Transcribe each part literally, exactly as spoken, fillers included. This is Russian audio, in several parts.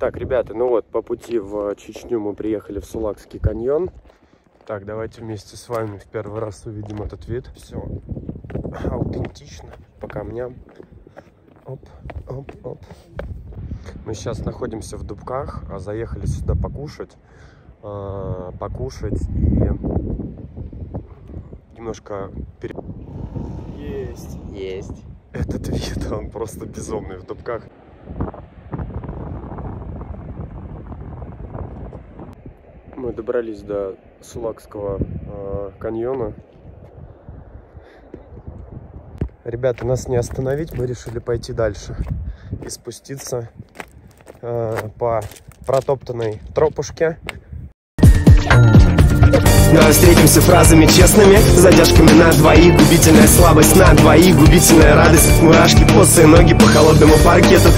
Так, ребята, ну вот, по пути в Чечню мы приехали в Сулакский каньон. Так, давайте вместе с вами в первый раз увидим этот вид. Все аутентично, по камням. Оп, оп, оп. Мы сейчас находимся в Дубках, а заехали сюда покушать. Э, покушать и немножко... Пере... Есть. Есть. Этот вид, он просто безумный в Дубках. Мы добрались до Сулакского э, каньона. Ребята, нас не остановить, мы решили пойти дальше и спуститься э, по протоптанной тропушке. Давай встретимся фразами честными, с задержками на двоих. Губительная слабость на двоих, губительная радость. Мурашки, босые ноги по холодному паркету.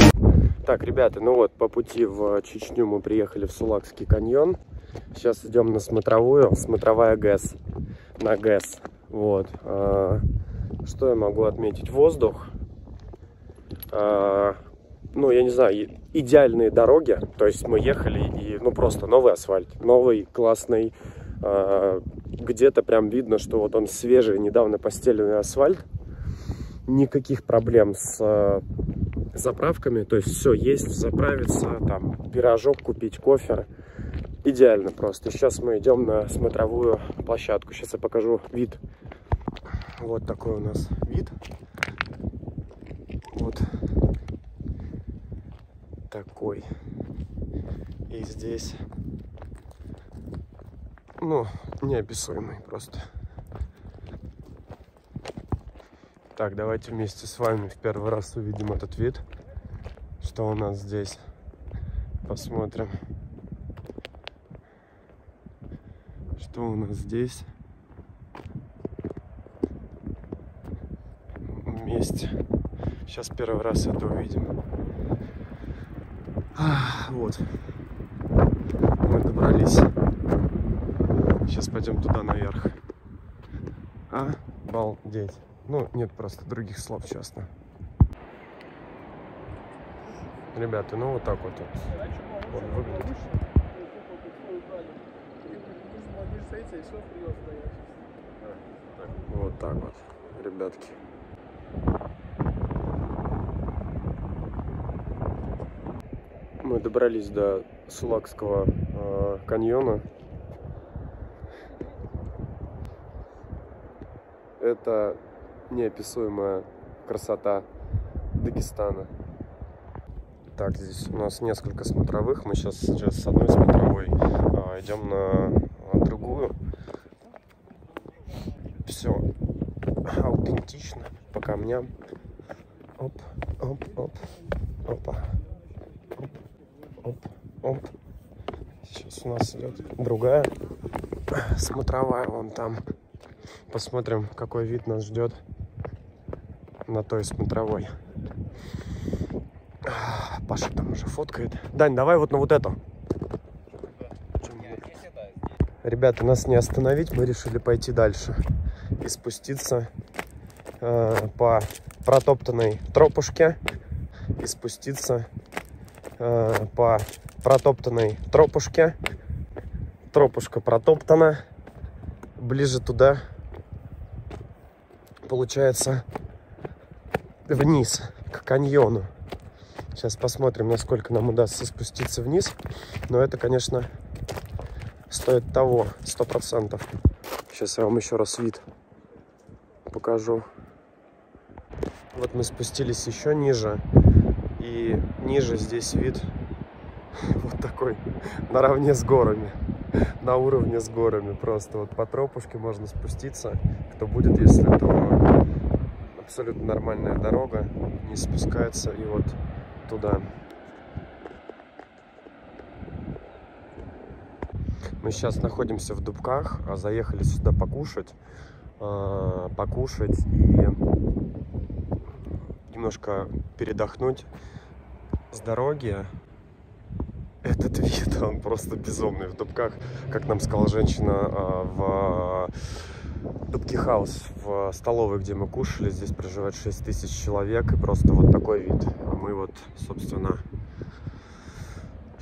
Так, ребята, ну вот, по пути в Чечню мы приехали в Сулакский каньон. Сейчас идем на смотровую, смотровая ГЭС, на ГЭС. Вот. Что я могу отметить? Воздух. Ну, я не знаю, идеальные дороги. То есть мы ехали и, ну, просто новый асфальт, новый, классный. Где-то прям видно, что вот он свежий, недавно постеленный асфальт. Никаких проблем с заправками. То есть все есть, заправиться, там, пирожок купить, кофе. Идеально просто. Сейчас мы идем на смотровую площадку. Сейчас я покажу вид. Вот такой у нас вид. Вот такой. И здесь, ну, неописуемый просто. Так, давайте вместе с вами в первый раз увидим этот вид. Что у нас здесь? Посмотрим. Что у нас здесь? Вместе. Сейчас первый раз это увидим. А, вот. Мы добрались. Сейчас пойдем туда наверх. Обалдеть. Ну, нет просто других слов, честно. Ребята, ну вот так вот. Вот выглядит. Вот так вот, ребятки. Мы добрались до Сулакского э, каньона. Это неописуемая красота Дагестана. Так, здесь у нас несколько смотровых. Мы сейчас, сейчас с одной смотровой э, идем на, на другую. Все аутентично, по камням. Оп, оп, оп, опа. Оп, оп, оп. Сейчас у нас идет другая смотровая вон там. Посмотрим, какой вид нас ждет на той смотровой. Паша там уже фоткает. Дань, давай вот на вот эту. Ребята, нас не остановить, мы решили пойти дальше и спуститься э, по протоптанной тропушке. И спуститься э, по протоптанной тропушке. Тропушка протоптана. Ближе туда, получается, вниз, к каньону. Сейчас посмотрим, насколько нам удастся спуститься вниз. Но это, конечно, стоит того, сто процентов. Сейчас я вам еще раз вид покажу. Вот мы спустились еще ниже. И ниже здесь вид вот такой, наравне с горами. На уровне с горами просто. Вот по тропушке можно спуститься. Кто будет, если то абсолютно нормальная дорога. Не спускается и вот туда. Мы сейчас находимся в Дубках, а заехали сюда покушать. Э, покушать и немножко передохнуть с дороги. Этот вид, он просто безумный в Дубках, как нам сказала женщина в Дубки-хаус, в столовой, где мы кушали. Здесь проживает шесть тысяч человек, и просто вот такой вид. Мы вот, собственно,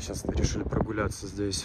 Сейчас решили прогуляться здесь.